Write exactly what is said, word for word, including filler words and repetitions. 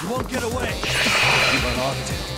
You won't get away. You are audited.